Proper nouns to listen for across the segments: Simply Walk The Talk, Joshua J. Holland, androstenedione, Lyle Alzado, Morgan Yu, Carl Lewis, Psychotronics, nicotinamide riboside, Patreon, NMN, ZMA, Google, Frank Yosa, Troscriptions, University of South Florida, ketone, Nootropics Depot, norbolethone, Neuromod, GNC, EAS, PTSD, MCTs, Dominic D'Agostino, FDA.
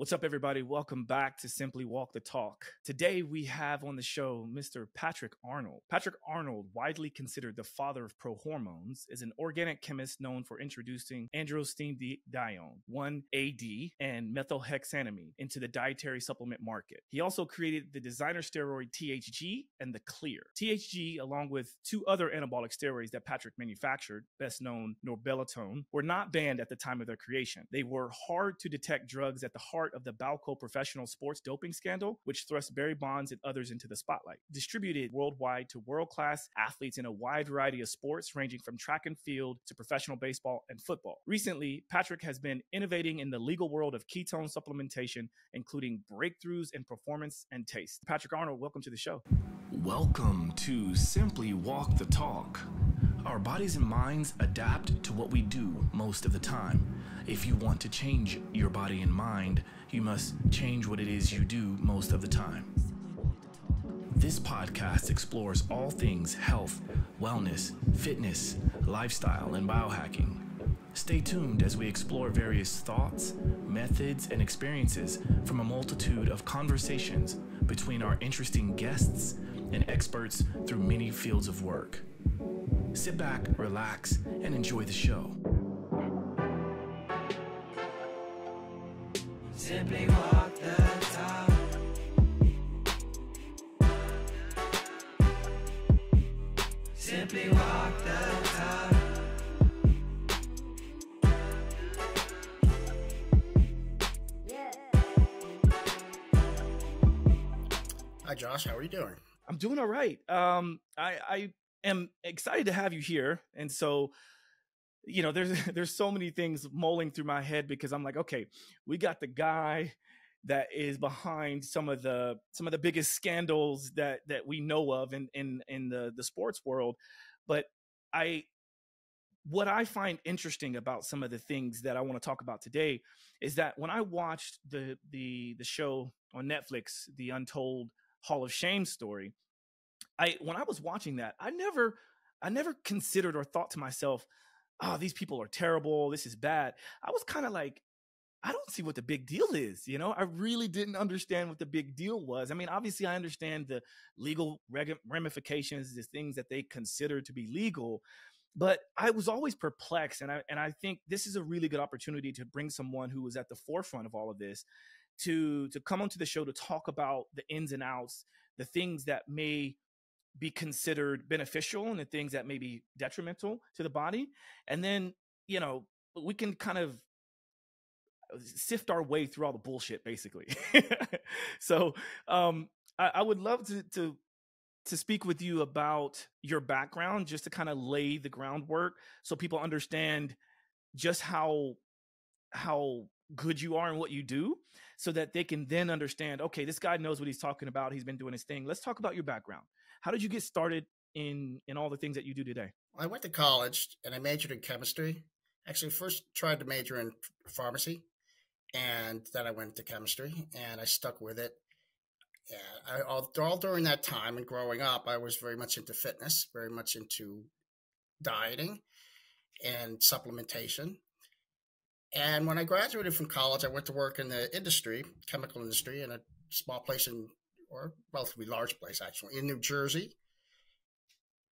What's up, everybody? Welcome back to Simply Walk The Talk. Today, we have on the show Mr. Patrick Arnold. Patrick Arnold, widely considered the father of prohormones, is an organic chemist known for introducing androstenedione, 1-AD, and methylhexanamine into the dietary supplement market. He also created the designer steroid THG and the Clear. THG, along with two other anabolic steroids that Patrick manufactured, best known norbolethone, were not banned at the time of their creation. They were hard to detect drugs at the heart of the BALCO professional sports doping scandal, which thrust Barry Bonds and others into the spotlight. Distributed worldwide to world-class athletes in a wide variety of sports, ranging from track and field to professional baseball and football. Recently, Patrick has been innovating in the legal world of ketone supplementation, including breakthroughs in performance and taste. Patrick Arnold, welcome to the show. Welcome to Simply Walk the Talk. Our bodies and minds adapt to what we do most of the time. If you want to change your body and mind, you must change what it is you do most of the time. This podcast explores all things health, wellness, fitness, lifestyle, and biohacking. Stay tuned as we explore various thoughts, methods, and experiences from a multitude of conversations between our interesting guests and experts through many fields of work. Sit back, relax, and enjoy the show. Simply walk the talk. Simply walk the talk. Yeah. Hi, Josh. How are you doing? I'm doing all right. I'm excited to have you here. And so, you know, there's so many things mulling through my head because I'm like, okay, we got the guy that is behind some of the biggest scandals that we know of in the sports world. But what I find interesting about some of the things that I want to talk about today is that when I watched the show on Netflix, The Untold Hall of Shame Story, when I was watching that, I never considered or thought to myself, oh, these people are terrible, this is bad. I was kind of like, I don't see what the big deal is. You know, I really didn't understand what the big deal was. I mean, obviously I understand the legal ramifications, the things that they consider to be legal, but I was always perplexed. And I think this is a really good opportunity to bring someone who was at the forefront of all of this to come onto the show to talk about the ins and outs, the things that may be considered beneficial and the things that may be detrimental to the body. And then, you know, we can kind of sift our way through all the bullshit, basically. So I would love to speak with you about your background, just to kind of lay the groundwork so people understand just how good you are and what you do, so that they can then understand, okay, this guy knows what he's talking about. He's been doing his thing. Let's talk about your background. How did you get started in all the things that you do today? I went to college and I majored in chemistry. Actually, first tried to major in pharmacy, and then I went to chemistry and I stuck with it. And all during that time and growing up, I was very much into fitness, very much into dieting and supplementation. And when I graduated from college, I went to work in the industry, chemical industry, in a small place or relatively large place, actually, in New Jersey,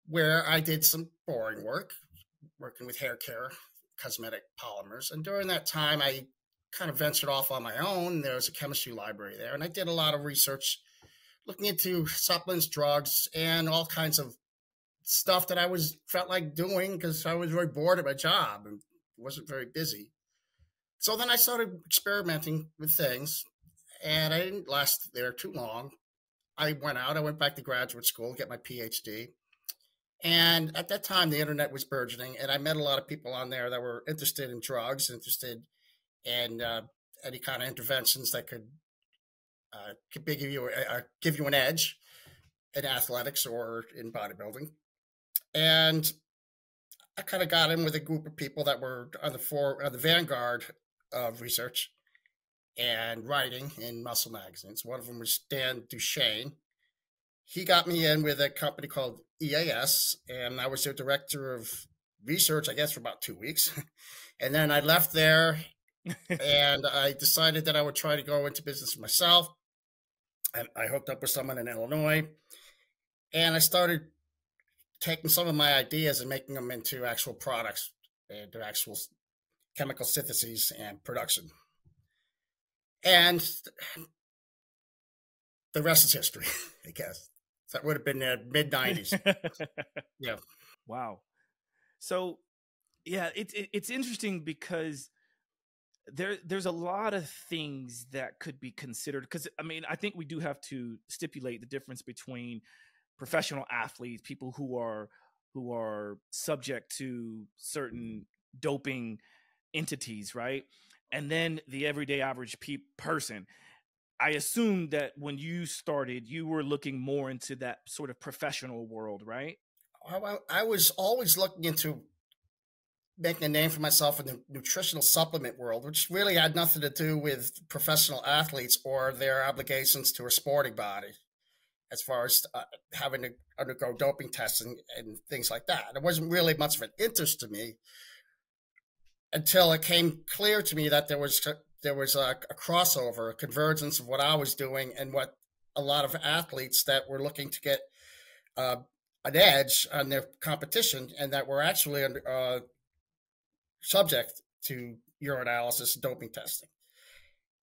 where I did some boring work, working with hair care, cosmetic polymers. And during that time, I kind of ventured off on my own. There was a chemistry library there, and I did a lot of research looking into supplements, drugs, and all kinds of stuff that I felt like doing because I was very bored at my job and wasn't very busy. So then I started experimenting with things, and I didn't last there too long. I went back to graduate school, get my PhD. And at that time, the internet was burgeoning, and I met a lot of people on there that were interested in drugs, interested in any kind of interventions that could give you an edge in athletics or in bodybuilding. And I kind of got in with a group of people that were on the vanguard of research and writing in muscle magazines. One of them was Dan Duchaine. He got me in with a company called EAS, and I was their director of research, I guess, for about 2 weeks. And then I left there And I decided that I would try to go into business myself. I hooked up with someone in Illinois, and I started taking some of my ideas and making them into actual products, into actual chemical syntheses and production. And the rest is history, I guess. That would have been the mid-90s. Yeah. Wow. So, yeah, it's interesting because there's a lot of things that could be considered, because, I mean, I think we do have to stipulate the difference between professional athletes, people who are subject to certain doping entities, right? And then the everyday average person. I assume that when you started, you were looking more into that sort of professional world, right? I was always looking into making a name for myself in the nutritional supplement world, which really had nothing to do with professional athletes or their obligations to a sporting body, as far as having to undergo doping tests and things like that. It wasn't really much of an interest to me until it came clear to me that there was a crossover, a convergence of what I was doing and what a lot of athletes that were looking to get an edge on their competition, and that were actually subject to urinalysis and doping testing.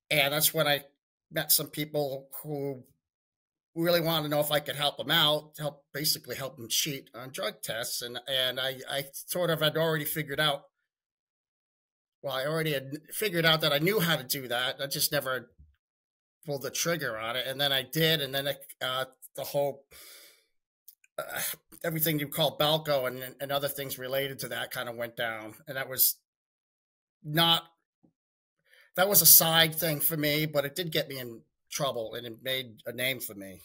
And that's when I met some people who really wanted to know if I could help them out, basically help them cheat on drug tests. And I sort of had already figured out, well, I already had figured out that I knew how to do that. I just never pulled the trigger on it. And then I did. And then the whole, everything you call BALCO and other things related to that kind of went down. And that was a side thing for me, but it did get me in trouble, and it made a name for me,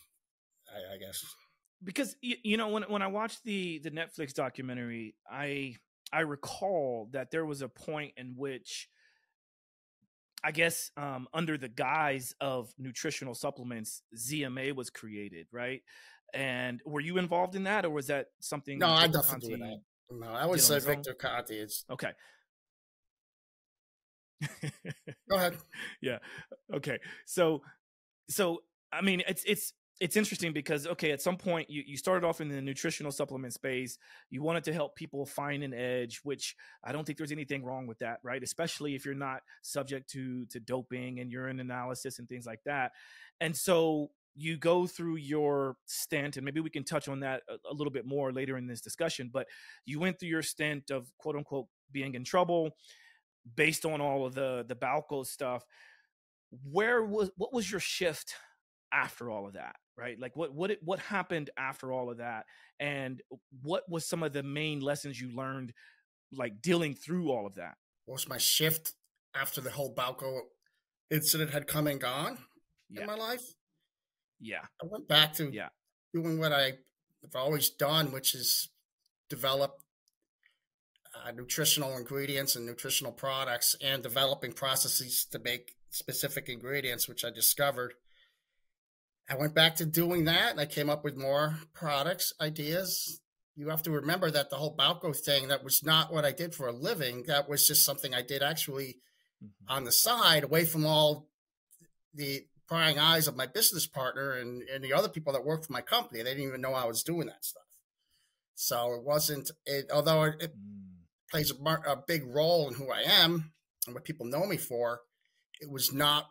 I guess. Because, you know, when I watched the Netflix documentary, I recall that there was a point in which, I guess, under the guise of nutritional supplements, ZMA was created, right? And were you involved in that, or was that something? No, I definitely did not. No, I would say Victor Conte. Okay. Go ahead. Yeah. Okay. So I mean, it's interesting because, okay, at some point you started off in the nutritional supplement space. You wanted to help people find an edge, which I don't think there's anything wrong with that, right? Especially if you're not subject to doping and urine analysis and things like that. And so you go through your stint, and maybe we can touch on that a little bit more later in this discussion, but you went through your stint of quote unquote being in trouble based on all of the BALCO stuff. What was your shift after all of that, right? Like what happened after all of that, and what was some of the main lessons you learned, like dealing through all of that? What was my shift after the whole BALCO incident had come and gone in my life? Yeah, I went back to doing what I've always done, which is develop nutritional ingredients and nutritional products, and developing processes to make specific ingredients, which I discovered. I went back to doing that, and I came up with more products, ideas. You have to remember that the whole BALCO thing, that was not what I did for a living. That was just something I did actually on the side, away from all the prying eyes of my business partner and the other people that worked for my company. They didn't even know I was doing that stuff. So it wasn't, although it plays a big role in who I am and what people know me for, it was not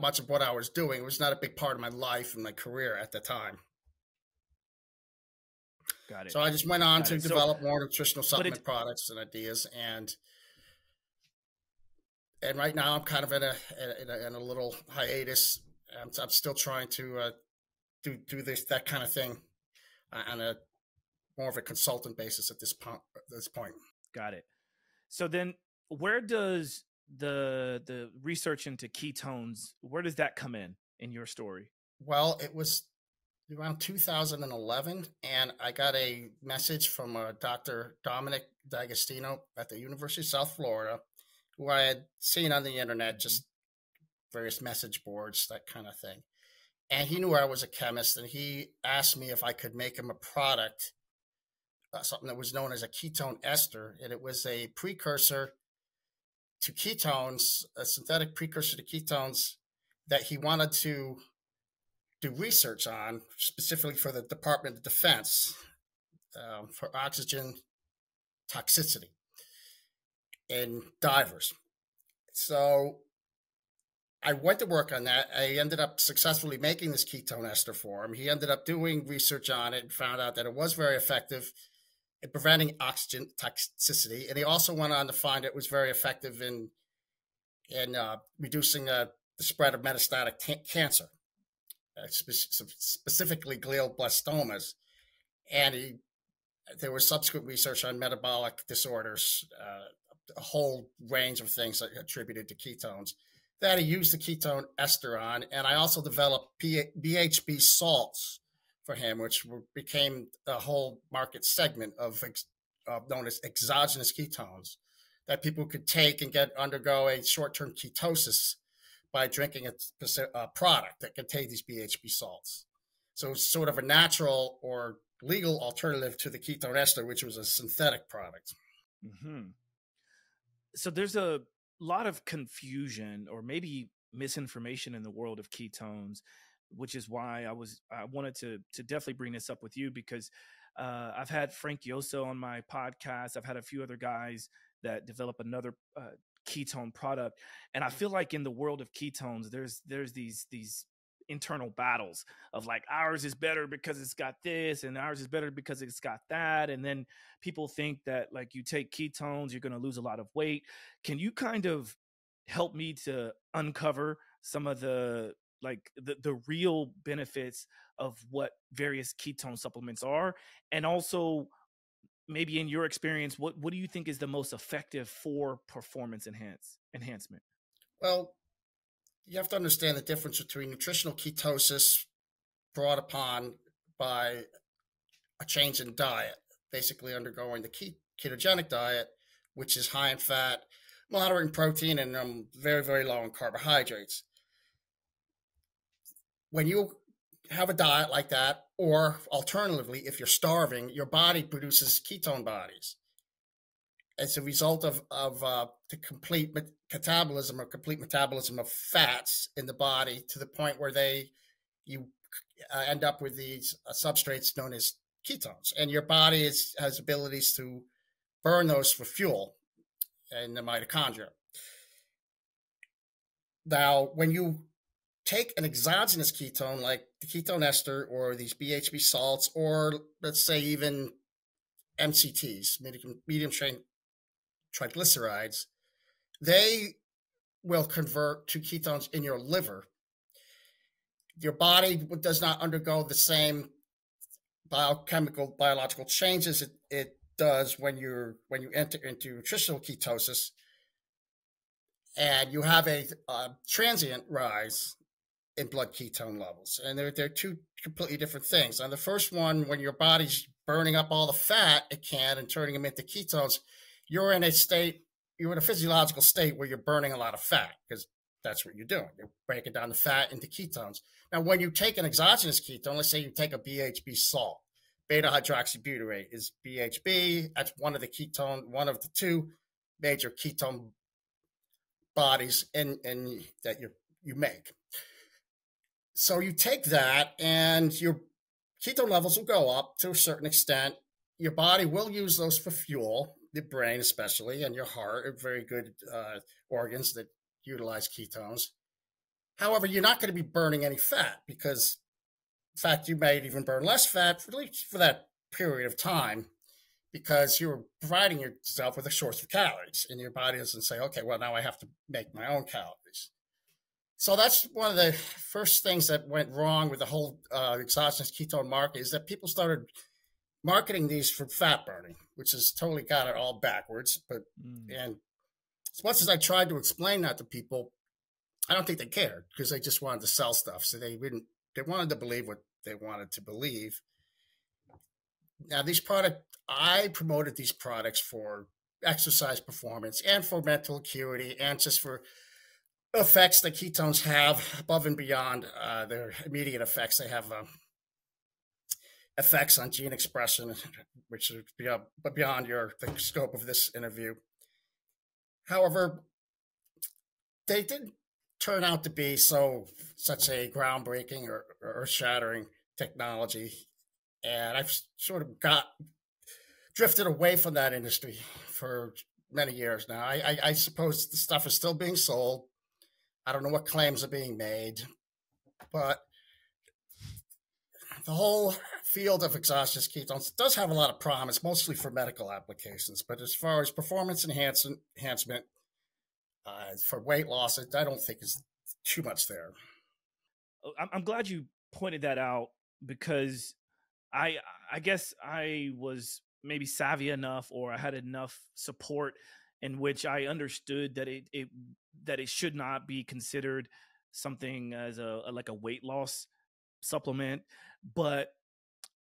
much of what I was doing. It was not a big part of my life and my career at the time. Got it. So I just went on to develop more nutritional supplement products and ideas, and right now I'm kind of in a little hiatus. I'm still trying to do that kind of thing on a more of a consultant basis at this point. Got it. So then, where does the research into ketones, where does that come in your story? Well, it was around 2011, and I got a message from Dr. Dominic D'Agostino at the University of South Florida, who I had seen on the internet, just various message boards, that kind of thing. And he knew I was a chemist, and he asked me if I could make him a product, something that was known as a ketone ester, and it was a precursor to ketones, a synthetic precursor to ketones that he wanted to do research on, specifically for the Department of Defense, for oxygen toxicity in divers. So I went to work on that. I ended up successfully making this ketone ester for him. He ended up doing research on it and found out that it was very effective in preventing oxygen toxicity. And he also went on to find it was very effective in reducing the spread of metastatic cancer, specifically glioblastomas. And there was subsequent research on metabolic disorders, a whole range of things that attributed to ketones that he used the ketone ester on. And I also developed BHB salts for him, which became a whole market segment of known as exogenous ketones that people could take and undergo a short-term ketosis by drinking a product that contained these BHB salts. So it's sort of a natural or legal alternative to the ketone ester, which was a synthetic product. Mm-hmm. So there's a lot of confusion or maybe misinformation in the world of ketones, which is why I wanted to definitely bring this up with you, because I've had Frank Yosa on my podcast. I've had a few other guys that develop another ketone product. And I feel like in the world of ketones, there's these internal battles of like, ours is better because it's got this, and ours is better because it's got that. And then people think that like you take ketones, you're going to lose a lot of weight. Can you kind of help me to uncover some of the like the real benefits of what various ketone supplements are? And also maybe in your experience, what do you think is the most effective for performance enhancement? Well, you have to understand the difference between nutritional ketosis brought upon by a change in diet, basically undergoing the ketogenic diet, which is high in fat, moderate in protein, and very, very low in carbohydrates. When you have a diet like that, or alternatively, if you're starving, your body produces ketone bodies. As a result of the complete metabolism of fats in the body, to the point where you end up with these substrates known as ketones, and your body has abilities to burn those for fuel in the mitochondria. Now, when you take an exogenous ketone like the ketone ester or these BHB salts, or let's say even MCTs, medium-chain triglycerides, they will convert to ketones in your liver. Your body does not undergo the same biological changes it does when you enter into nutritional ketosis, and you have a transient rise in blood ketone levels. And they're two completely different things. On the first one, when your body's burning up all the fat it can and turning them into ketones, you're in a physiological state where you're burning a lot of fat, because that's what you're doing. You're breaking down the fat into ketones. Now, when you take an exogenous ketone, let's say you take a BHB salt, beta-hydroxybutyrate is BHB. That's one of the two major ketone bodies that you make. So you take that, and your ketone levels will go up to a certain extent. Your body will use those for fuel, the brain especially, and your heart are very good organs that utilize ketones. However, you're not going to be burning any fat, because in fact, you might even burn less fat, at least for that period of time, because you're providing yourself with a source of calories, and your body doesn't say, okay, well, now I have to make my own calories. So that's one of the first things that went wrong with the whole exogenous ketone market, is that people started marketing these for fat burning, which has totally got it all backwards. But and as much as I tried to explain that to people, I don't think they cared, because they just wanted to sell stuff. So they wanted to believe what they wanted to believe. Now, I promoted these products for exercise performance and for mental acuity and just for effects that ketones have above and beyond their immediate effects. They have effects on gene expression, which is beyond the scope of this interview. However, they didn't turn out to be such a groundbreaking or earth-shattering technology, and I've sort of drifted away from that industry for many years now. I suppose the stuff is still being sold. I don't know what claims are being made, but the whole field of exogenous ketones does have a lot of promise, mostly for medical applications. But as far as performance enhancement for weight loss, I don't think it's too much there. I'm glad you pointed that out, because I guess I was maybe savvy enough, or I had enough support in which I understood that it should not be considered something as like a weight loss supplement. But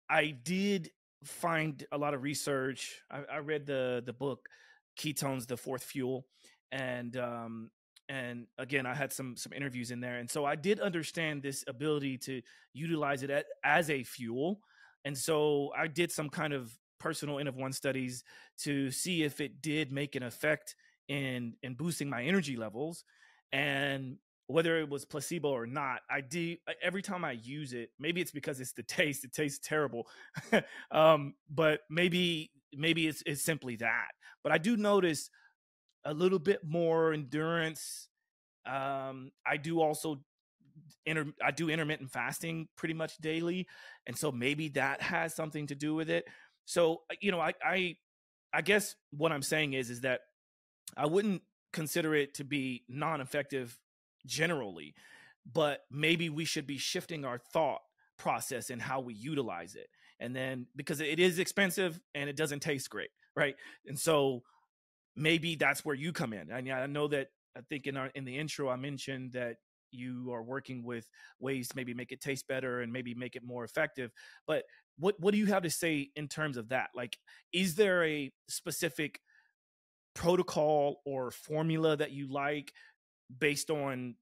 I did find a lot of research. I read the book Ketones, the Fourth Fuel, and again, I had some interviews in there, and so I did understand this ability to utilize it as a fuel. And so I did some kind of personal end-of-one studies to see if it did make an effect in boosting my energy levels, and whether it was placebo or not. I do every time I use it. Maybe it's because it's the taste. It tastes terrible, but maybe it's simply that. But I do notice a little bit more endurance. I do intermittent fasting pretty much daily, and so maybe that has something to do with it. So, you know, I guess what I'm saying is that I wouldn't consider it to be non-effective generally, but maybe we should be shifting our thought process and how we utilize it. And then, because it is expensive and it doesn't taste great, right? And so maybe that's where you come in. And I know that, I think in the intro, I mentioned that you are working with ways to maybe make it taste better and maybe make it more effective. But what do you have to say in terms of that? Like, is there a specific protocol or formula that you like based on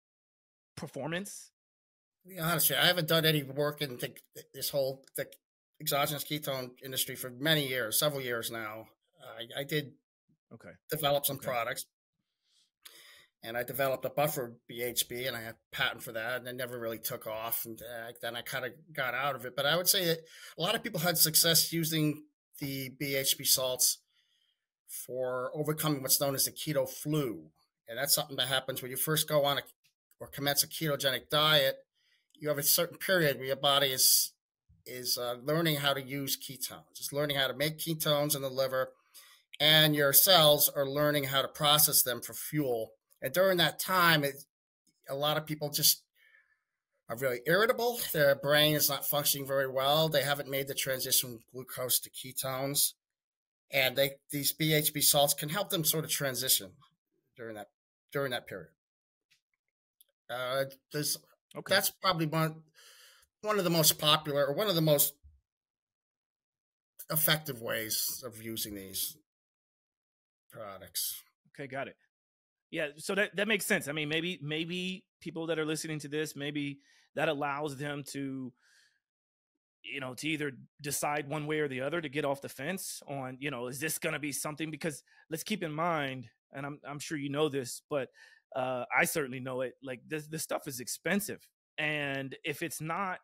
performance? Yeah, honestly, I haven't done any work in this whole exogenous ketone industry for many years, several years now. I did develop some products, and I developed a buffer BHB, and I had a patent for that, and it never really took off. And then I kind of got out of it. But I would say that a lot of people had success using the BHB salts for overcoming what's known as the keto flu. And that's something that happens when you first go on or commence a ketogenic diet. You have a certain period where your body is learning how to use ketones. It's learning how to make ketones in the liver, and your cells are learning how to process them for fuel. And during that time, a lot of people just are really irritable. Their brain is not functioning very well. They haven't made the transition from glucose to ketones. And these BHB salts can help them sort of transition during that period. That's probably one of the most popular, or one of the most effective ways of using these products. Okay, got it. Yeah, so that makes sense. I mean, maybe people that are listening to this, maybe that allows them to, you know, to either decide one way or the other, to get off the fence on, you know, is this going to be something? Because let's keep in mind, and I'm sure you know this, but I certainly know it, like this stuff is expensive. And if it's not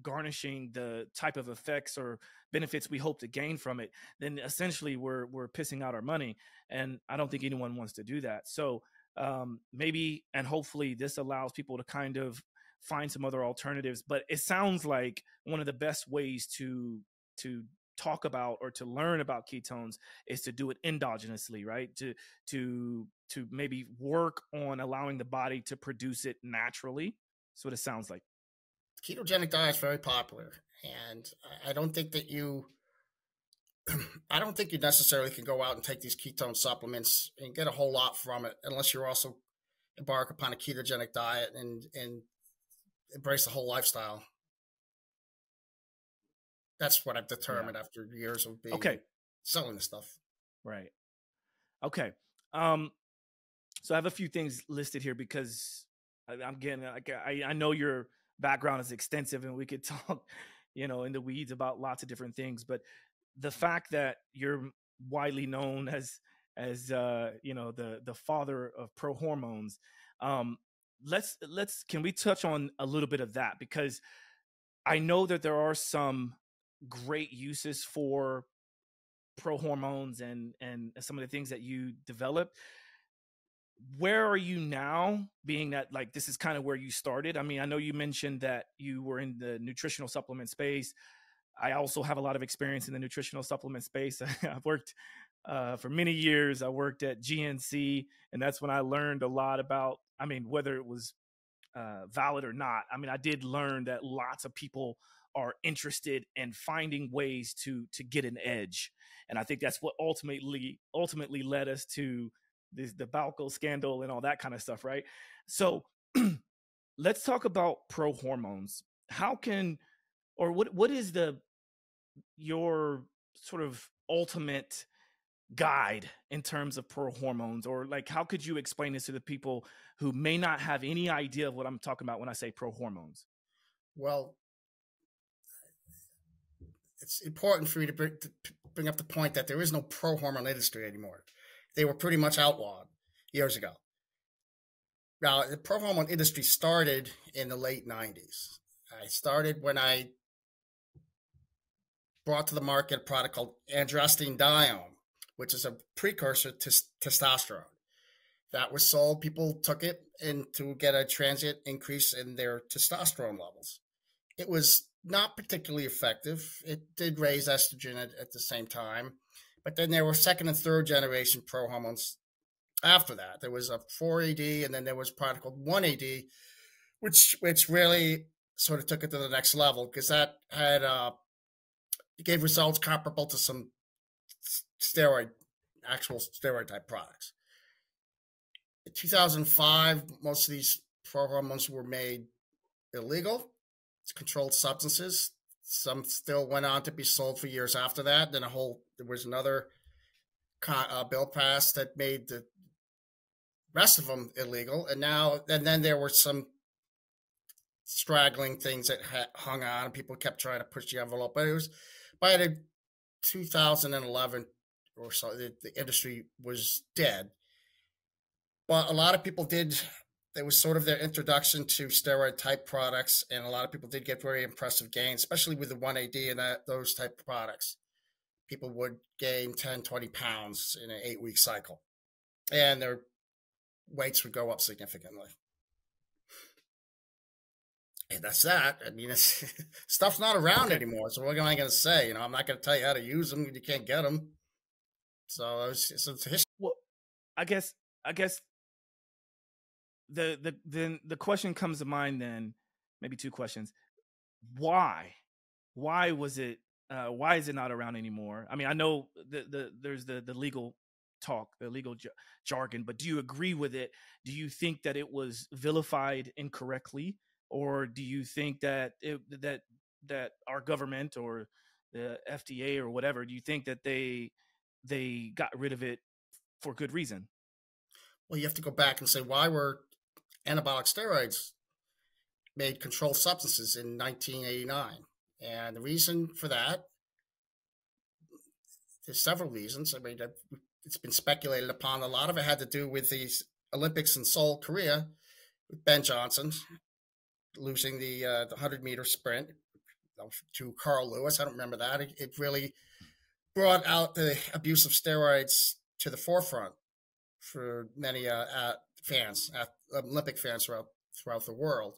garnishing the type of effects or benefits we hope to gain from it, then essentially we're pissing out our money. And I don't think anyone wants to do that. So maybe, and hopefully this allows people to kind of find some other alternatives. But it sounds like one of the best ways to talk about or to learn about ketones is to do it endogenously, right? To maybe work on allowing the body to produce it naturally. That's what it sounds like. Ketogenic diet is very popular, and I don't think you necessarily can go out and take these ketone supplements and get a whole lot from it, unless you're also embark upon a ketogenic diet and embrace the whole lifestyle. That's what I've determined after years of being selling this stuff. Right. Okay. So I have a few things listed here, because I'm getting, like, I know your background is extensive, and we could talk, you know, in the weeds about lots of different things, but the fact that you're widely known as as you know, the father of pro hormones. Let's can we touch on a little bit of that, because I know that there are some great uses for pro hormones and some of the things that you developed. Where are you now, being that like this is kind of where you started? I mean, I know you mentioned that you were in the nutritional supplement space. I also have a lot of experience in the nutritional supplement space. I've worked for many years. I worked at GNC, and that's when I learned a lot about, I mean, whether it was valid or not. I mean, I did learn that lots of people are interested in finding ways to get an edge. And I think that's what ultimately led us to this, the BALCO scandal and all that kind of stuff, right? So let's talk about pro hormones. How can, or what is your sort of ultimate guide in terms of pro hormones, or like how could you explain this to the people who may not have any idea of what I'm talking about when I say pro hormones? Well, it's important for me to bring up the point that there is no pro hormone industry anymore. They were pretty much outlawed years ago. Now, the pro hormone industry started in the late 90s. I started when I brought to the market a product called androstenedione, which is a precursor to testosterone. That was sold. People took it and to get a transient increase in their testosterone levels. It was not particularly effective. It did raise estrogen at the same time. But then there were second and third generation pro hormones after that. There was a 4-AD, and then there was a product called 1-AD, which really sort of took it to the next level, because that had it gave results comparable to some actual steroid type products. In 2005, most of these pro hormones were made illegal. It's controlled substances. Some still went on to be sold for years after that. Then there was another bill passed that made the rest of them illegal. And then there were some straggling things that hung on, and people kept trying to push the envelope. But it was by the 2011 or so, the industry was dead. But a lot of people did. It was sort of their introduction to steroid-type products, and a lot of people did get very impressive gains, especially with the 1-AD and those type of products. People would gain 10, 20 pounds in an 8-week cycle, and their weights would go up significantly. And that's that. I mean, it's, stuff's not around anymore, so what am I going to say? You know, I'm not going to tell you how to use them. You can't get them. So it's history. Well, I guess. Then the question comes to mind, then maybe two questions. Why was it, why is it not around anymore? I mean, I know there's the legal talk, the legal jargon, but do you agree with it? Do you think that it was vilified incorrectly? Or do you think that that our government or the FDA or whatever, do you think that they got rid of it for good reason? Well, you have to go back and say, why were anabolic steroids made controlled substances in 1989. And the reason for that, there's several reasons. I mean, it's been speculated upon. A lot of it had to do with the Olympics in Seoul, Korea, with Ben Johnson losing the 100-meter sprint to Carl Lewis. I don't remember that. It really brought out the abuse of steroids to the forefront for many fans, Olympic fans throughout the world.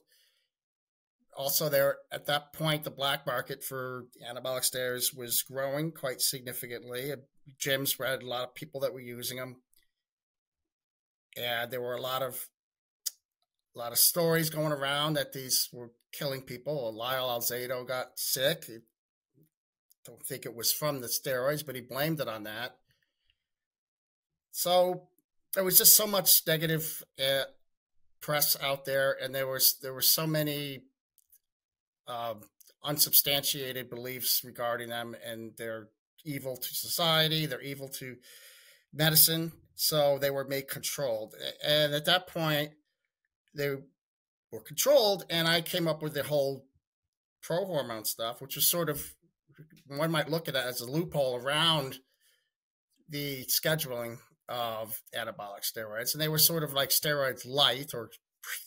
Also, there at that point, the black market for anabolic steroids was growing quite significantly. Gyms had a lot of people that were using them, and there were a lot of stories going around that these were killing people. Lyle Alzado got sick. I don't think it was from the steroids, but he blamed it on that. So there was just so much negative press out there, and there were so many unsubstantiated beliefs regarding them, and they're evil to society, they're evil to medicine, so they were made controlled. And at that point, they were controlled, and I came up with the whole pro-hormone stuff, which was sort of, one might look at it as a loophole around the scheduling of anabolic steroids, and they were sort of like steroids light or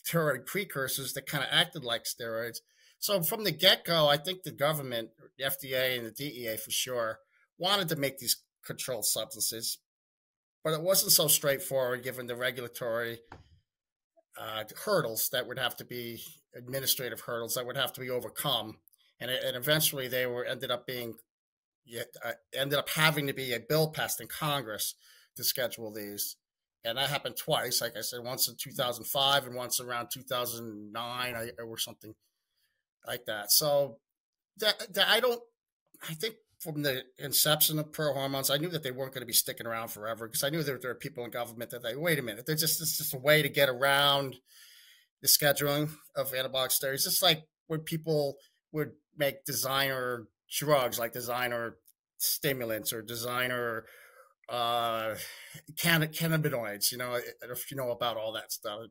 steroid precursors that kind of acted like steroids. So from the get-go, I think the government, the FDA and the DEA for sure, wanted to make these controlled substances, but it wasn't so straightforward given the regulatory hurdles that would have to be, administrative hurdles that would have to be overcome. And eventually they were ended up having to be a bill passed in Congress to schedule these. And that happened twice, like I said, once in 2005 and once around 2009 or something like that. So I think from the inception of pro hormones, I knew that they weren't going to be sticking around forever, because I knew there were people in government that they, wait a minute, they're just, it's just a way to get around the scheduling of anabolic steroids. It's like when people would make designer drugs, like designer stimulants or designer cannabinoids, you know, if you know about all that stuff,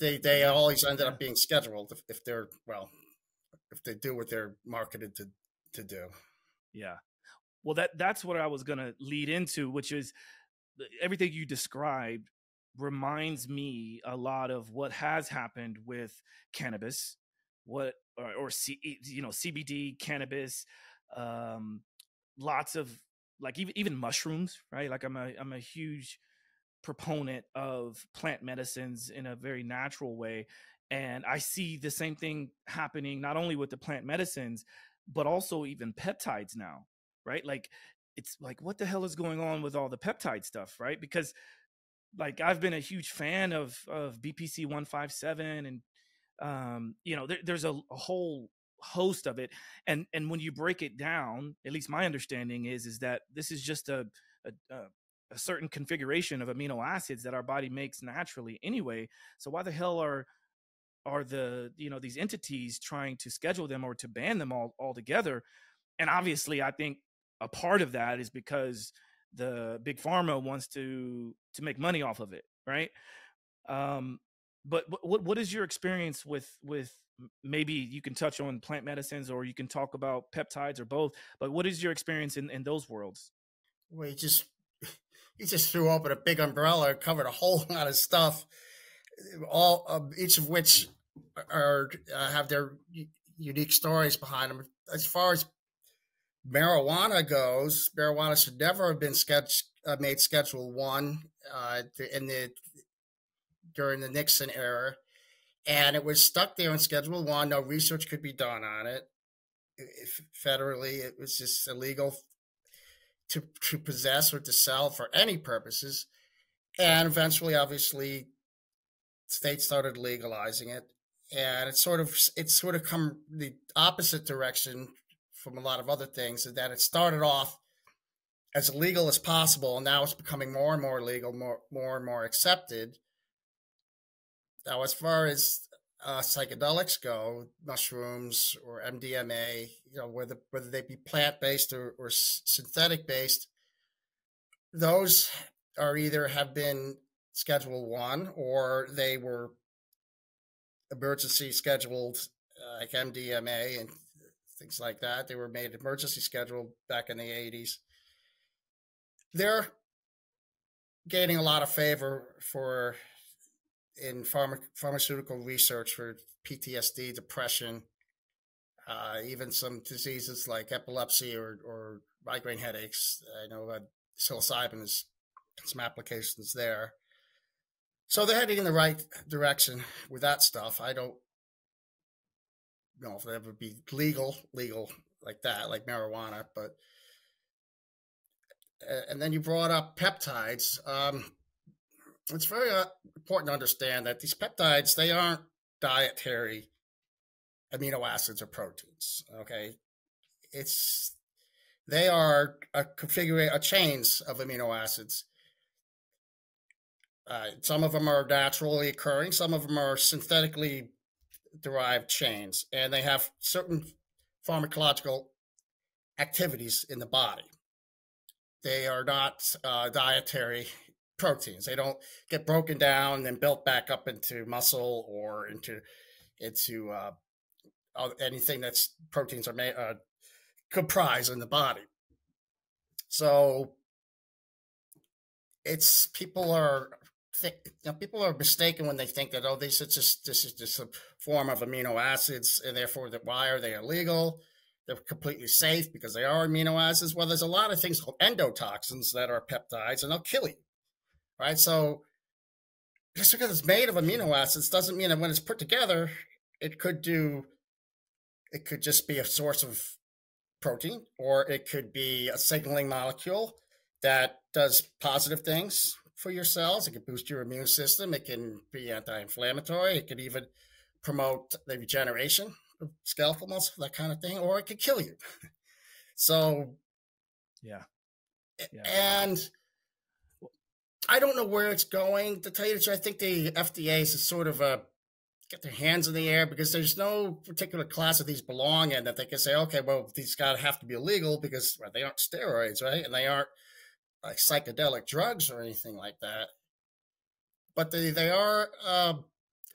they always ended up being scheduled if they're, well, if they do what they're marketed to do. Yeah. Well, that's what I was going to lead into, which is everything you described reminds me a lot of what has happened with cannabis, CBD, cannabis, lots of, like, even mushrooms, right? Like I'm a huge proponent of plant medicines in a very natural way. And I see the same thing happening, not only with the plant medicines, but also even peptides now, right? Like, it's like, what the hell is going on with all the peptide stuff, right? Because, like, I've been a huge fan of BPC 157 and, you know, there's a whole host of it. And when you break it down, at least my understanding is that this is just a certain configuration of amino acids that our body makes naturally anyway. So why the hell are the, you know, these entities trying to schedule them or to ban them all together? And obviously I think a part of that is because the big pharma wants to make money off of it. Right. But what is your experience with maybe you can touch on plant medicines, or you can talk about peptides, or both, but what is your experience in those worlds? Well, you just threw open a big umbrella and covered a whole lot of stuff, all each of which are have their unique stories behind them. As far as marijuana goes, marijuana should never have been made Schedule One during the Nixon era. And it was stuck there in Schedule One. No research could be done on it. Federally, it was just illegal to possess or to sell for any purposes. And eventually, obviously, states started legalizing it. And it's sort of come the opposite direction from a lot of other things, in that it started off as illegal as possible, and now it's becoming more and more legal, more and more accepted. Now, as far as psychedelics go, mushrooms or MDMA, you know, whether they be plant-based or synthetic-based, those are either have been Schedule One, or they were emergency scheduled, like MDMA and things like that. They were made emergency scheduled back in the 80s. They're gaining a lot of favor for in pharmaceutical research for PTSD, depression, even some diseases like epilepsy or migraine headaches. I know psilocybin has some applications there. So they're heading in the right direction with that stuff. I don't know if they'll ever be legal like that, like marijuana. But and then you brought up peptides. It's very important to understand that these peptides, they aren't dietary amino acids or proteins. Okay, they are chains of amino acids. Some of them are naturally occurring, some of them are synthetically derived chains, and they have certain pharmacological activities in the body. They are not dietary proteins. They don't get broken down and then built back up into muscle or into anything that's proteins are made, comprise in the body. So it's people are people are mistaken when they think that, oh, this is just a form of amino acids, and therefore why are they illegal? They're completely safe because they are amino acids. Well, there's a lot of things called endotoxins that are peptides, and they'll kill you, right? So just because it's made of amino acids doesn't mean that when it's put together, it could do, it could just be a source of protein, or it could be a signaling molecule that does positive things for your cells. It can boost your immune system. It can be anti-inflammatory. It could even promote the regeneration of skeletal muscle, that kind of thing, or it could kill you. So, yeah. And I don't know where it's going. To tell you the truth, I think the FDA is sort of a get their hands in the air, because there's no particular class of these belong in that they can say, okay, well, these gotta have to be illegal because, well, they aren't steroids, right? And they aren't like psychedelic drugs or anything like that. But they are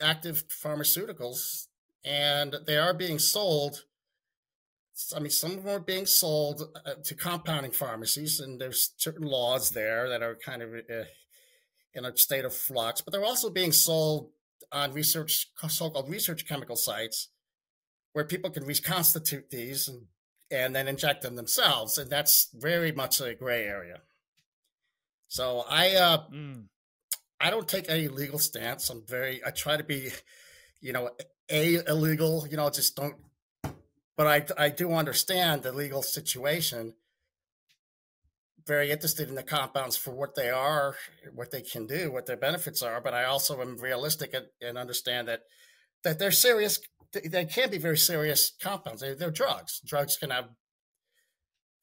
active pharmaceuticals, and they are being sold. I mean, some of them are being sold to compounding pharmacies, and there's certain laws there that are kind of in a state of flux, but they're also being sold on research, so-called research chemical sites, where people can reconstitute these and then inject them themselves. And that's very much a gray area. So I don't take any legal stance. I try to be, you know, illegal, you know, just don't, but I do understand the legal situation. Very interested in the compounds for what they are, what they can do, what their benefits are. But I also am realistic and understand that they're serious. They can be very serious compounds. They're drugs. Drugs can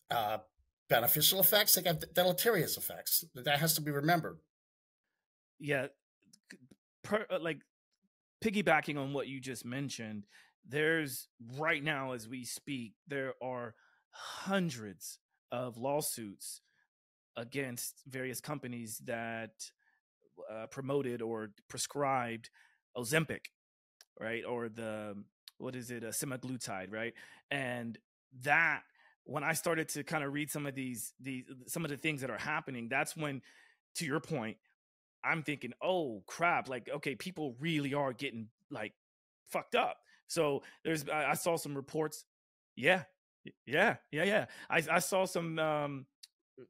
have beneficial effects. They can have deleterious effects. That has to be remembered. Yeah. Like piggybacking on what you just mentioned, there's right now, as we speak, there are hundreds of lawsuits against various companies that promoted or prescribed Ozempic, right? Or the, what is it, a semaglutide, right? And that, when I started to kind of read some of these, some of the things that are happening, that's when, to your point, I'm thinking, oh crap, like, okay, people really are getting like fucked up. So there's, I saw some reports. Yeah. I saw some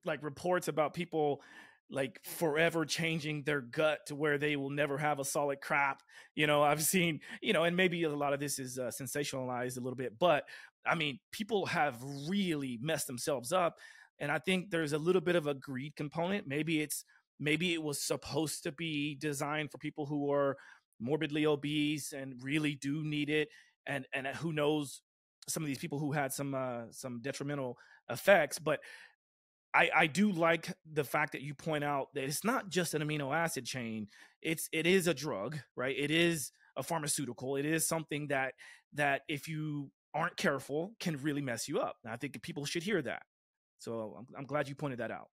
like reports about people like forever changing their gut to where they will never have a solid crap. You know, I've seen, you know, and maybe a lot of this is sensationalized a little bit, but I mean, people have really messed themselves up. And I think there's a little bit of a greed component. Maybe it was supposed to be designed for people who are morbidly obese and really do need it. And who knows, some of these people who had some detrimental effects. But I do like the fact that you point out that it's not just an amino acid chain. It is a drug, right? It is a pharmaceutical. It is something that if you aren't careful can really mess you up. And I think people should hear that. So I'm glad you pointed that out.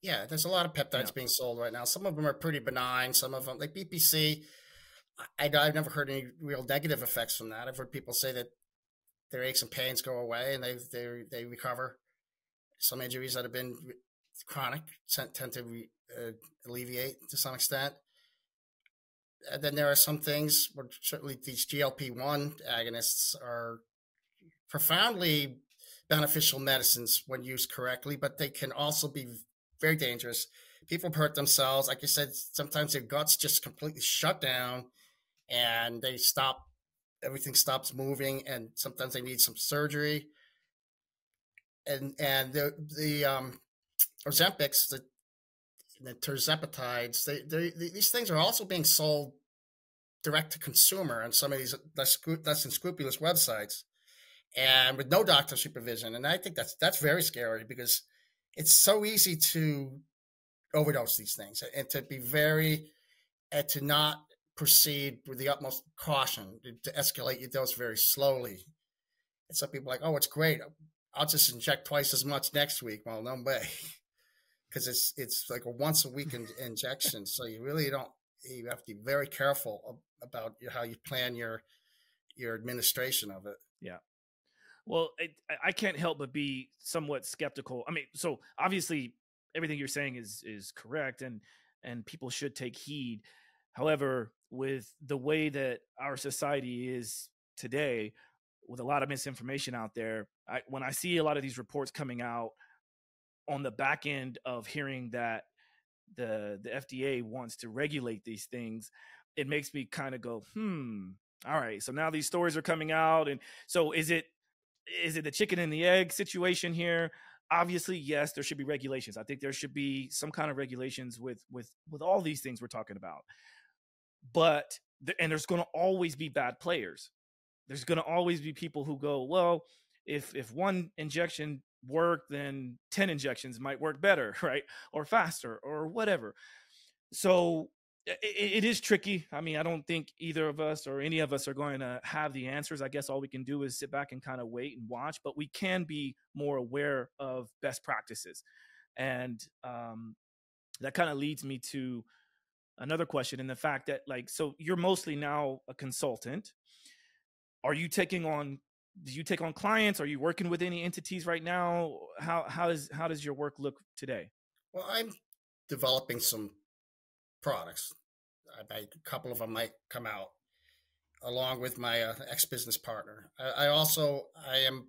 Yeah. There's a lot of peptides being sold right now. Some of them are pretty benign. Some of them, like BPC, I've never heard any real negative effects from that. I've heard people say that their aches and pains go away, and they recover. Some injuries that have been chronic tend to alleviate to some extent. And then there are some things where certainly these GLP-1 agonists are profoundly beneficial medicines when used correctly, but they can also be very dangerous. People hurt themselves. Like you said, sometimes their guts just completely shut down and they stop. Everything stops moving, and sometimes they need some surgery. And the Ozempics, the terzepatides, these things are also being sold direct to consumer on some of these less than scrupulous websites, and with no doctor supervision. And I think that's very scary, because it's so easy to overdose these things and to be to not proceed with the utmost caution, to escalate your dose very slowly. And some people are like, oh, it's great, I'll just inject twice as much next week. Well, no way, because it's like a once a week injection. So you really don't, you have to be very careful about how you plan your administration of it. Yeah. Well, I can't help but be somewhat skeptical. I mean, so obviously everything you're saying is correct, and people should take heed. However, with the way that our society is today, with a lot of misinformation out there, when I see a lot of these reports coming out on the back end of hearing that the FDA wants to regulate these things, it makes me kind of go, all right, so now these stories are coming out. And so is it the chicken and the egg situation here? Obviously, yes, there should be regulations. I think there should be some kind of regulations with all these things we're talking about. But there's going to always be bad players. There's going to always be people who go, well, if one injection worked, then 10 injections might work better, right? Or faster or whatever. So it is tricky. I mean, I don't think either of us or any of us are going to have the answers. I guess all we can do is sit back and kind of wait and watch, but we can be more aware of best practices. And that kind of leads me to another question, and the fact that, like, so you're mostly now a consultant. Are you taking on, do you take on clients? Are you working with any entities right now? How does your work look today? Well, I'm developing some products. A couple of them might come out along with my ex-business partner. I am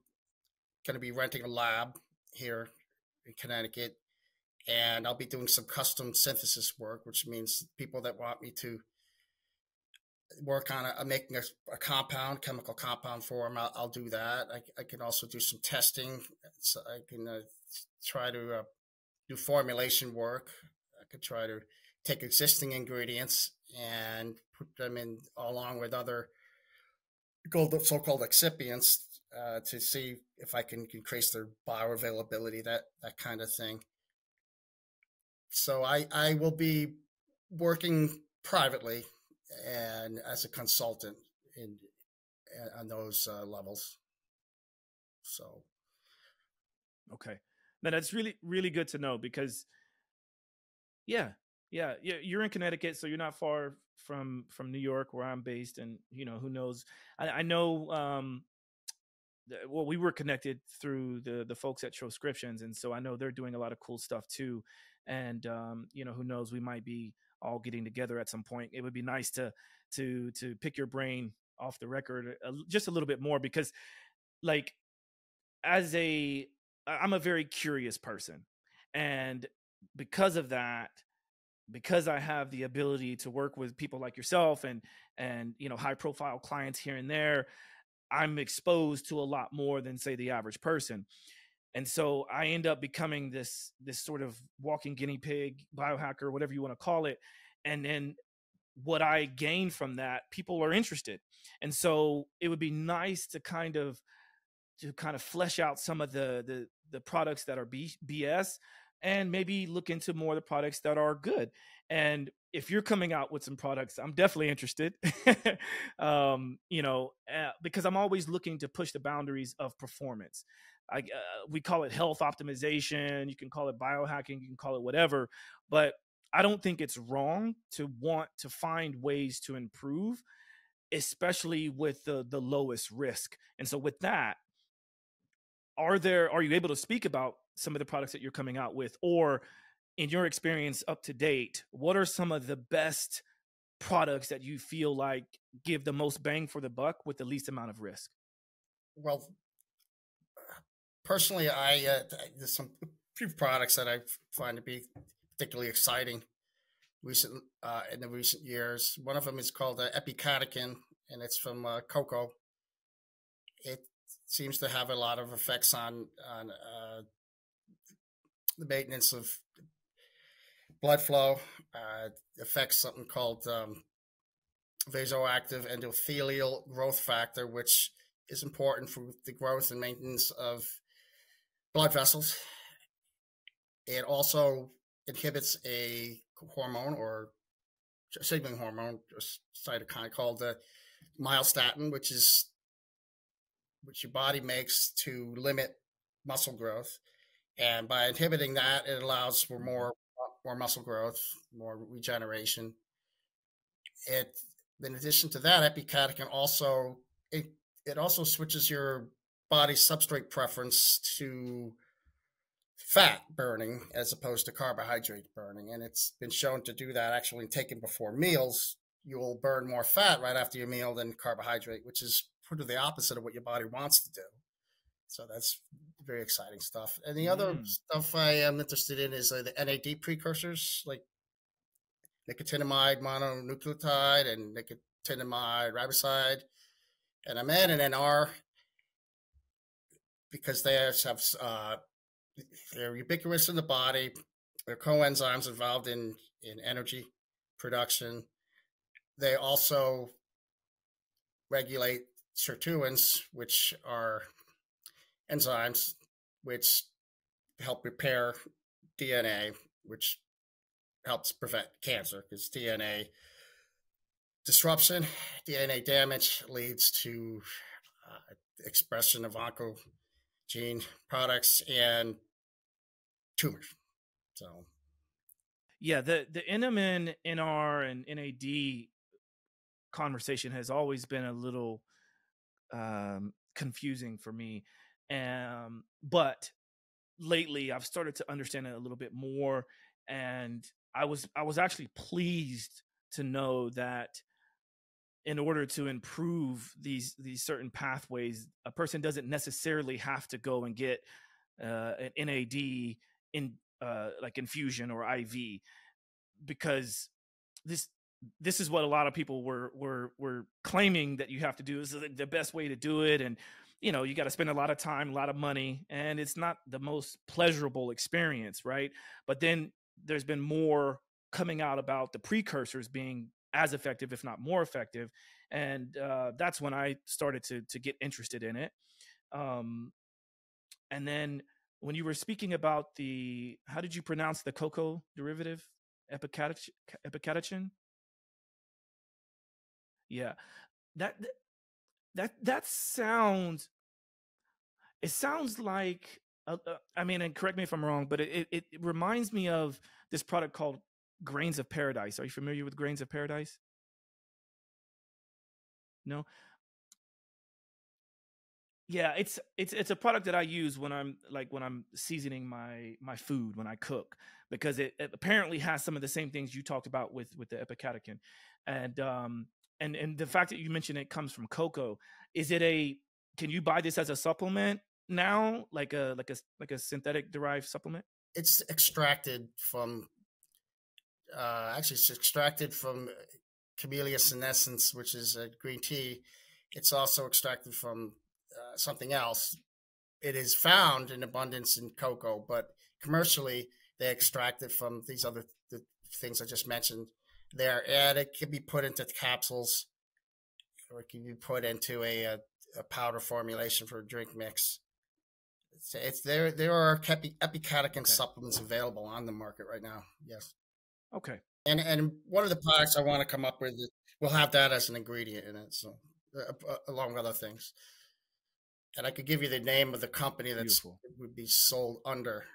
going to be renting a lab here in Connecticut, and I'll be doing some custom synthesis work, which means people that want me to work on making a compound, chemical compound for them, I'll do that. I can also do some testing. So I can try to do formulation work. I could try to take existing ingredients and put them in along with other so-called excipients to see if I can increase their bioavailability, that kind of thing. So I will be working privately and as a consultant on those levels. So. Okay. Now that's really, really good to know, because yeah. You're in Connecticut, so you're not far from New York, where I'm based. And, you know, who knows, I know, well, we were connected through the folks at Troscriptions. And so I know they're doing a lot of cool stuff too. And, you know, who knows, we might be all getting together at some point. It would be nice to pick your brain off the record just a little bit more, because, like, I'm a very curious person. And because of that, because I have the ability to work with people like yourself and, you know, high profile clients here and there, I'm exposed to a lot more than, say, the average person. And so I end up becoming this sort of walking guinea pig, biohacker, whatever you want to call it. And then what I gain from that, people are interested. And so it would be nice to kind of flesh out some of the products that are BS, and maybe look into more of the products that are good. And if you're coming out with some products, I'm definitely interested, you know, because I'm always looking to push the boundaries of performance. We call it health optimization. You can call it biohacking. You can call it whatever, but I don't think it's wrong to want to find ways to improve, especially with the lowest risk. And so with that, are you able to speak about some of the products that you're coming out with, or in your experience up to date, what are some of the best products that you feel like give the most bang for the buck with the least amount of risk? Well, personally, there's a few products that I find to be particularly exciting in the recent years. One of them is called epicatechin, and it's from cocoa. It seems to have a lot of effects on the maintenance of blood flow. It affects something called vasoactive endothelial growth factor, which is important for the growth and maintenance of blood vessels. It also inhibits a hormone or a signaling hormone, a cytokine called the myostatin, which your body makes to limit muscle growth. And by inhibiting that, it allows for more muscle growth, more regeneration. In addition to that, epicatechin also switches your body's substrate preference to fat burning as opposed to carbohydrate burning. And it's been shown to do that actually taken before meals. You will burn more fat right after your meal than carbohydrate, which is sort of the opposite of what your body wants to do. So that's very exciting stuff. And the other stuff I am interested in is the NAD precursors, like nicotinamide mononucleotide and nicotinamide riboside. And I'm at an NR because they have, they're ubiquitous in the body. They're coenzymes involved in energy production. They also regulate sirtuins, which are enzymes which help repair DNA, which helps prevent cancer, because DNA disruption, DNA damage leads to expression of oncogene products and tumors. So, yeah, the NMN, NR, and NAD conversation has always been a little confusing for me. But lately I've started to understand it a little bit more, and I was actually pleased to know that in order to improve these certain pathways, a person doesn't necessarily have to go and get an NAD in like infusion or IV, because this is what a lot of people were claiming that you have to do. This is the best way to do it, and you know, you got to spend a lot of time, a lot of money, and it's not the most pleasurable experience, right? But then there's been more coming out about the precursors being as effective, if not more effective. And that's when I started to get interested in it. And then when you were speaking about the, how did you pronounce the cocoa derivative? Epicatechin? Yeah, that sounds, it sounds like, I mean, and correct me if I'm wrong, but it reminds me of this product called Grains of Paradise. Are you familiar with Grains of Paradise? No? Yeah, it's a product that I use when I'm seasoning my food, when I cook, because it apparently has some of the same things you talked about with the epicatechin. And the fact that you mentioned it comes from cocoa, is it a, can you buy this as a supplement now, like a synthetic derived supplement? It's extracted from Camellia senescens, which is a green tea. It's also extracted from something else. It is found in abundance in cocoa, but commercially they extract it from these other things I just mentioned. There, and it can be put into capsules, or it can be put into a powder formulation for a drink mix. It's there. There are epicatechin supplements available on the market right now. Yes. Okay. And one of the products I want to come up with will have that as an ingredient in it, so along with other things. And I could give you the name of the company that would be sold under.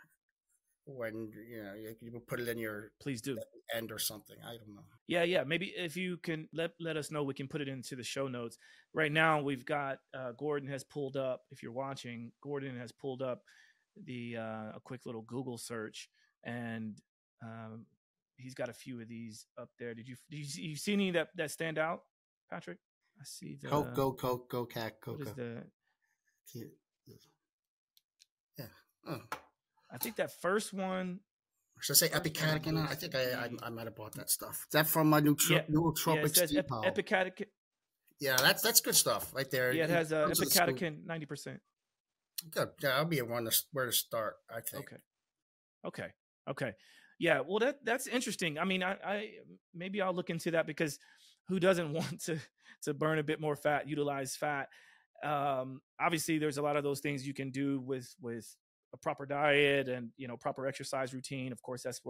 When you know you will put it in your please do end or something. I don't know. Yeah. Maybe if you can let us know, we can put it into the show notes. Right now, we've got Gordon has pulled up. If you're watching, Gordon has pulled up the a quick little Google search, and he's got a few of these up there. Did you see any that stand out, Patrick? I see the Cocoa. What is the? Yeah. Oh. I think that first one. Should I say epicatechin? I think I might have bought that stuff. Is that from my Nootropics Depot? Epicatechin. Yeah, that's good stuff right there. Yeah, it has epicatechin 90%. Good. Yeah, that'll be where to start, I think. Okay. Yeah. Well, that's interesting. I mean, I maybe I'll look into that, because who doesn't want to burn a bit more fat, utilize fat? Obviously, there's a lot of those things you can do with a proper diet and, you know, proper exercise routine. Of course, that's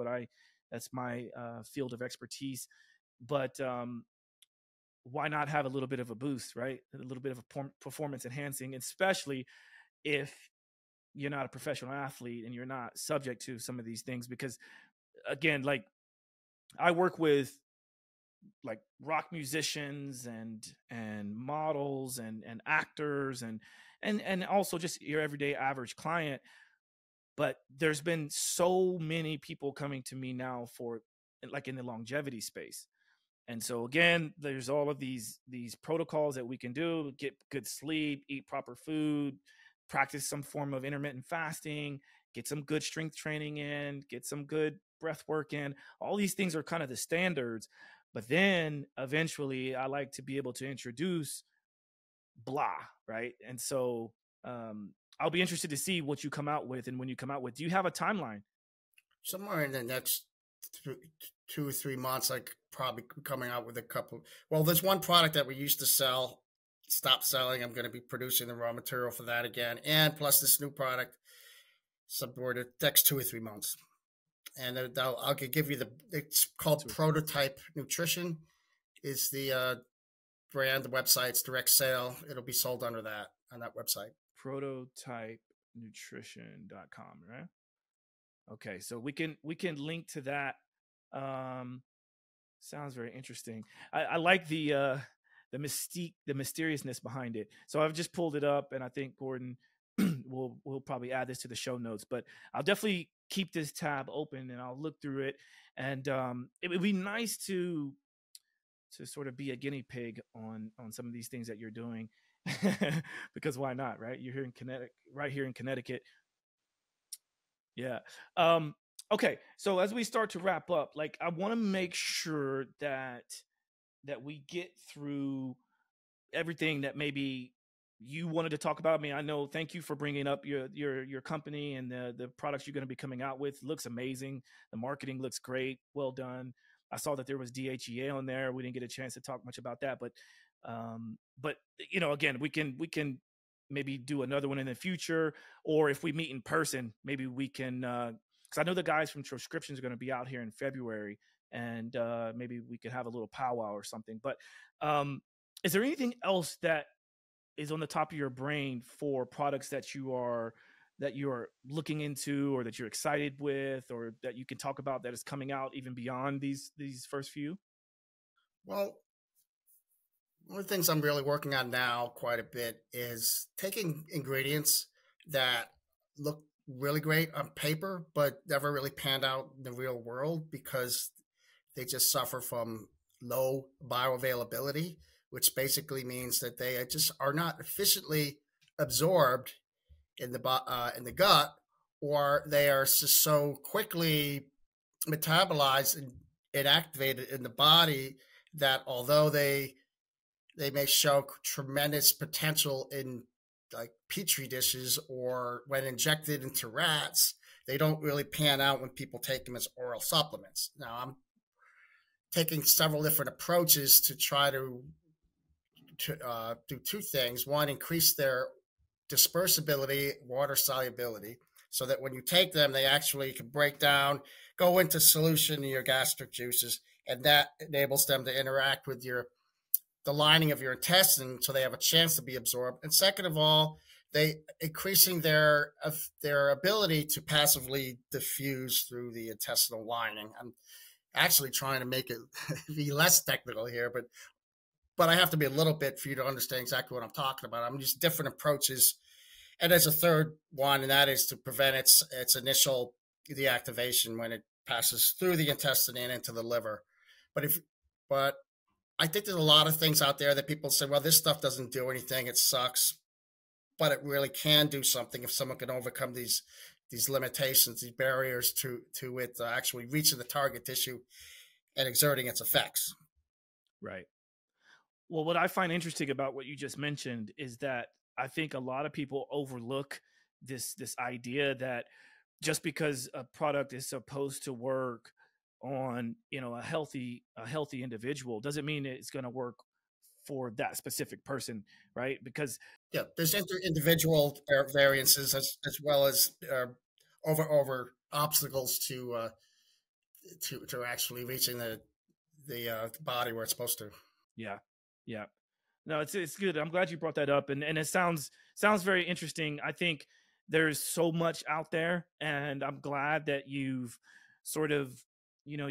my field of expertise, but why not have a little bit of a boost, right? A little bit of a performance enhancing, especially if you're not a professional athlete and you're not subject to some of these things, because again, like I work with like rock musicians and models and actors and also just your everyday average client. But there's been so many people coming to me now for like in the longevity space. And so again, there's all of these protocols that we can do, get good sleep, eat proper food, practice some form of intermittent fasting, get some good strength training in, get some good breath work in. All these things are kind of the standards. But then eventually I like to be able to introduce blah, right? And so I'll be interested to see what you come out with. And when you come out with, do you have a timeline? Somewhere in the next 2 or 3 months, like probably coming out with a couple. Well, there's one product that we used to sell, stopped selling. I'm going to be producing the raw material for that again. And plus this new product, subordinate, next 2 or 3 months. And I'll give you the, it's called Prototype Nutrition is the brand, the website's direct sale. It'll be sold under that, on that website. Prototypenutrition.com, right? Okay, so we can link to that. Sounds very interesting. I like the mystique, the mysteriousness behind it. So I've just pulled it up, and I think Gordon will probably add this to the show notes. But I'll definitely keep this tab open, and I'll look through it. And it would be nice to sort of be a guinea pig on some of these things that you're doing, because why not, right? You're here in Connecticut, right here in Connecticut. Yeah. Okay. So as we start to wrap up, like I want to make sure that we get through everything that maybe you wanted to talk about. I mean, I know, thank you for bringing up your company and the products you're going to be coming out with. Looks amazing. The marketing looks great. Well done. I saw that there was DHEA on there. We didn't get a chance to talk much about that, but you know, again, we can maybe do another one in the future, or if we meet in person, maybe we can, because I know the guys from Troscriptions are going to be out here in February, and maybe we could have a little powwow or something. But is there anything else that is on the top of your brain for products that you are looking into, or that you're excited with, or that you can talk about that is coming out even beyond these first few? Well, one of the things I'm really working on now quite a bit is taking ingredients that look really great on paper, but never really panned out in the real world because they just suffer from low bioavailability, which basically means that they just are not efficiently absorbed in the gut, or they are just so quickly metabolized and activated in the body that although they may show tremendous potential in like petri dishes or when injected into rats, they don't really pan out when people take them as oral supplements. Now I'm taking several different approaches to try to do two things. One, increase their dispersibility, water solubility, so that when you take them, they actually can break down, go into solution in your gastric juices, and that enables them to interact with the lining of your intestine, so they have a chance to be absorbed. And second of all, they increasing their ability to passively diffuse through the intestinal lining. I'm actually trying to make it be less technical here, but I have to be a little bit for you to understand exactly what I'm talking about. I'm using different approaches. And there's a third one, and that is to prevent its initial deactivation when it passes through the intestine and into the liver. But I think there's a lot of things out there that people say, well, this stuff doesn't do anything, it sucks, but it really can do something if someone can overcome these limitations, these barriers to it actually reaching the target tissue and exerting its effects. Right. Well, what I find interesting about what you just mentioned is that I think a lot of people overlook this idea that just because a product is supposed to work on, you know, a healthy individual doesn't mean it's going to work for that specific person, right? Because yeah, there's individual variances as well as over obstacles to actually reaching the body where it's supposed to. Yeah, yeah. No, it's good. I'm glad you brought that up, and it sounds very interesting. I think there's so much out there, and I'm glad that you've sort of you know,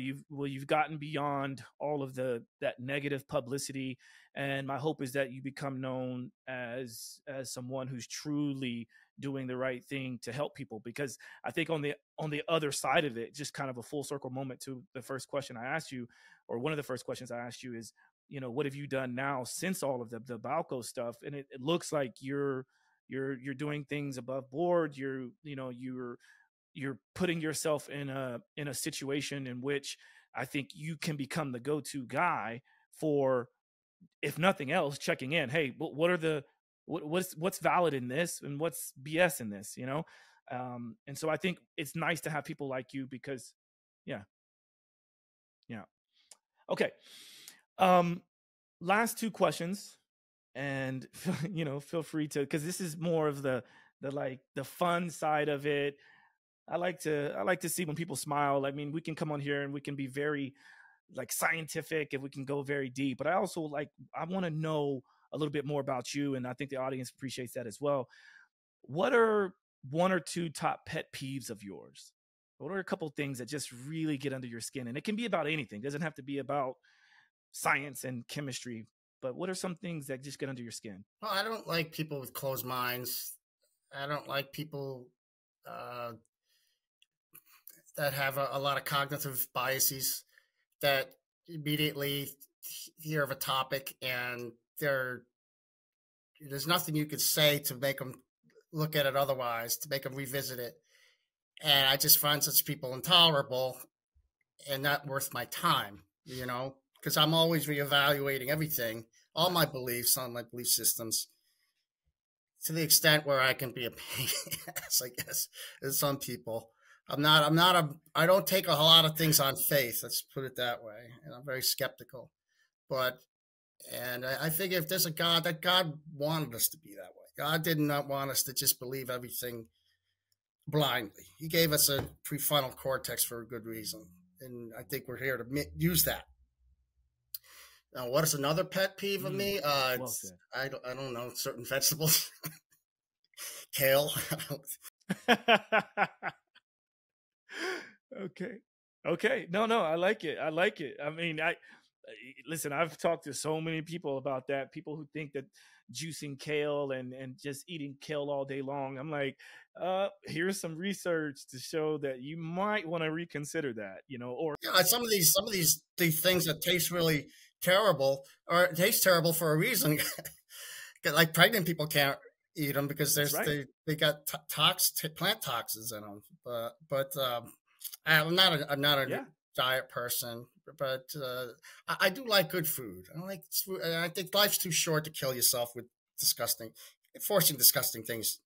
you've gotten beyond all of that negative publicity. And my hope is that you become known as someone who's truly doing the right thing to help people. Because I think on the other side of it, just kind of a full circle moment to the first question I asked you, or one of the first questions I asked you is, you know, what have you done now since all of the BALCO stuff? And it looks like you're doing things above board. You're putting yourself in a situation in which I think you can become the go-to guy for, if nothing else, checking in. Hey, what's valid in this and what's BS in this, you know? And so I think it's nice to have people like you because, yeah. Okay. Last two questions, and you know, feel free to, because this is more of the fun side of it. I like to see when people smile. I mean, we can come on here and we can be very like scientific and we can go very deep, but I want to know a little bit more about you. And I think the audience appreciates that as well. What are one or two top pet peeves of yours? What are a couple things that just really get under your skin? And it can be about anything. It doesn't have to be about science and chemistry, but what are some things that just get under your skin? Well, I don't like people with closed minds. I don't like people that have a lot of cognitive biases, that immediately hear of a topic and there's nothing you could say to make them look at it otherwise, to make them revisit it. And I just find such people intolerable and not worth my time, you know? Because I'm always reevaluating everything, all my beliefs, all my belief systems, to the extent where I can be a pain in the ass, I guess, to some people. I don't take a lot of things on faith. Let's put it that way. And I'm very skeptical, and I figure if there's a God, that God wanted us to be that way. God did not want us to just believe everything blindly. He gave us a prefrontal cortex for a good reason. And I think we're here to use that. Now, what is another pet peeve of me? I don't know, certain vegetables, kale. Okay. No, I like it. I mean, listen, I've talked to so many people about that. People who think that juicing kale and just eating kale all day long. I'm like, here's some research to show that you might want to reconsider that, you know, or yeah, some of these things that taste really terrible or taste terrible for a reason. Like pregnant people can't eat them because there's right. they got plant toxins in them. But I'm not a yeah. diet person, but I do like good food. I don't like food. I think life's too short to kill yourself with forcing disgusting things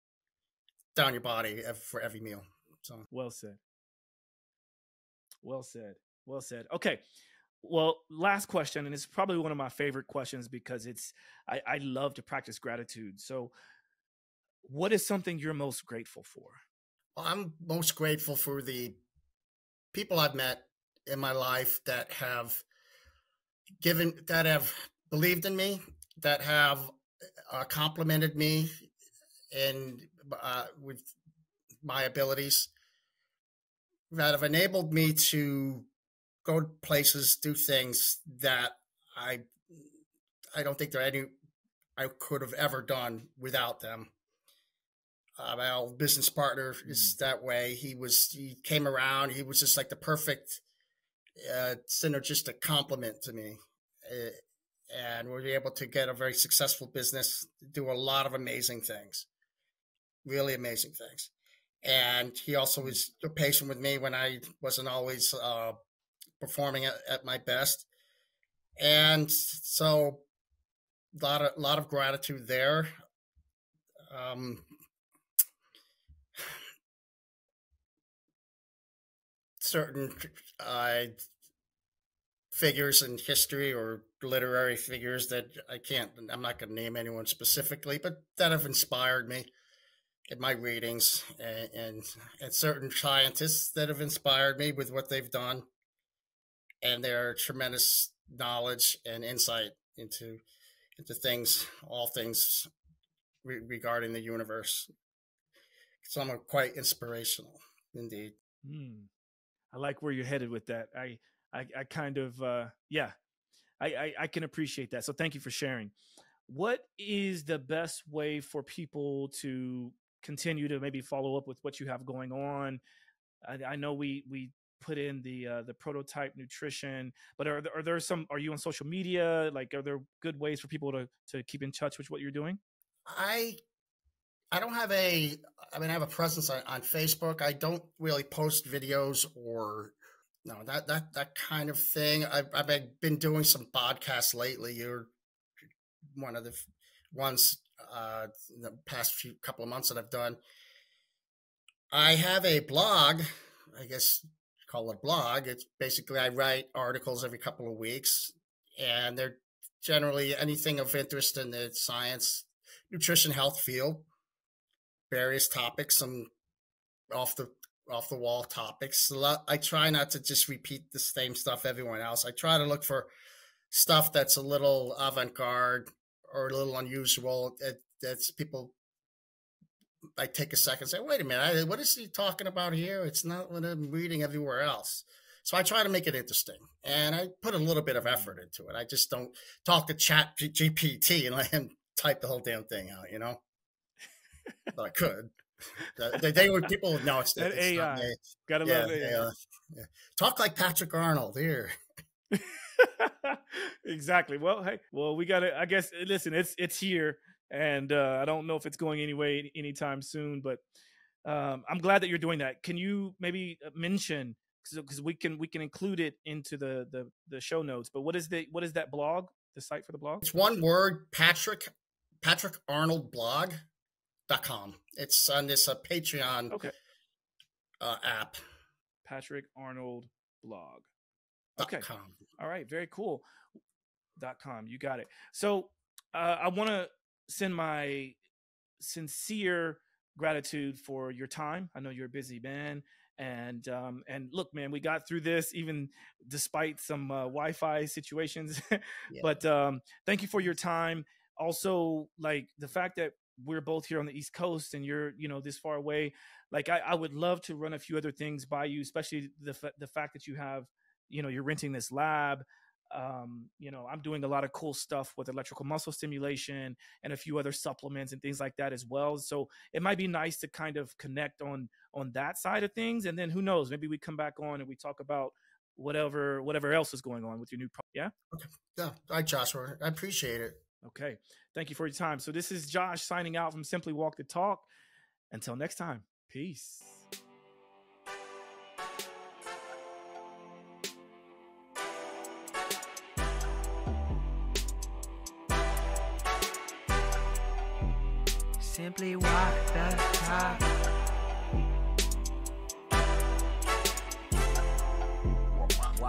down your body for every meal. So well said. Okay. Well, last question, and it's probably one of my favorite questions because I love to practice gratitude. So what is something you're most grateful for? Well, I'm most grateful for the people I've met in my life that have believed in me, that have complimented me and with my abilities, that have enabled me to go to places, do things that I don't think I could have ever done without them. My old business partner is that way. He came around. He was just like the perfect synergistic complement to me. And we were able to get a very successful business, do a lot of amazing things, really amazing things. And he also was patient with me when I wasn't always performing at my best. And so a lot of gratitude there. Certain figures in history or literary figures that I'm not going to name anyone specifically, but that have inspired me in my readings, and certain scientists that have inspired me with what they've done and their tremendous knowledge and insight into things, all things regarding the universe. Some are quite inspirational indeed. I like where you're headed with that. I kind of, yeah, I can appreciate that. So thank you for sharing. What is the best way for people to continue to maybe follow up with what you have going on? I know we put in the Prototype Nutrition, but are you on social media? Like, are there good ways for people to keep in touch with what you're doing? I don't have a, I mean, I have a presence on Facebook. I don't really post videos or no, that kind of thing. I've been doing some podcasts lately. You're one of the ones in the past couple of months that I've done. I have a blog, I guess you call it a blog. It's basically, I write articles every couple of weeks, and they're generally anything of interest in the science, nutrition, health field, various topics, some off the wall topics. I try not to just repeat the same stuff everyone else. I try to look for stuff that's a little avant-garde or a little unusual. That's people, I take a second and say, wait a minute, what is he talking about here? It's not what I'm reading everywhere else. So I try to make it interesting, and I put a little bit of effort into it. I just don't talk to ChatGPT and let him type the whole damn thing out, you know? But I could. The day when people would know it's AI. Not AI. Gotta love AI. Yeah. Talk like Patrick Arnold here. Exactly. Well, hey, well, we gotta, I guess, listen, it's here, and I don't know if it's going anyway anytime soon, but I'm glad that you're doing that. Can you maybe mention, because we can include it into the show notes, but what is that blog, the site for the blog? It's one word, Patrick Arnold blog.com. It's on this Patreon app. Patrick Arnold blog. Okay. .com. All right. Very cool. .com. You got it. So I want to send my sincere gratitude for your time. I know you're a busy man, and look, man, we got through this even despite some Wi-Fi situations. Yeah. But thank you for your time. Also, like, the fact that we're both here on the East Coast and you're, you know, this far away, like, I would love to run a few other things by you, especially the fact that you have, you know, you're renting this lab. You know, I'm doing a lot of cool stuff with electrical muscle stimulation and a few other supplements and things like that as well. So it might be nice to kind of connect on that side of things. And then who knows, maybe we come back on and we talk about whatever else is going on with your new product. Yeah. Okay. Yeah. All right, Joshua. I appreciate it. Okay. Thank you for your time. So this is Josh signing out from Simply Walk the Talk. Until next time. Peace. Simply walk the talk.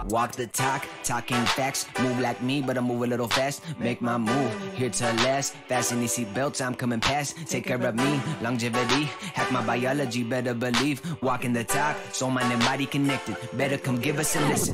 Walk the talk, talking facts. Move like me, but I move a little fast. Make my move, here to last. Fasten these seatbelts, I'm coming past. Take care of me, longevity. Hack my biology, better believe. Walking the talk, soul, mind, and body connected. Better come give us a listen.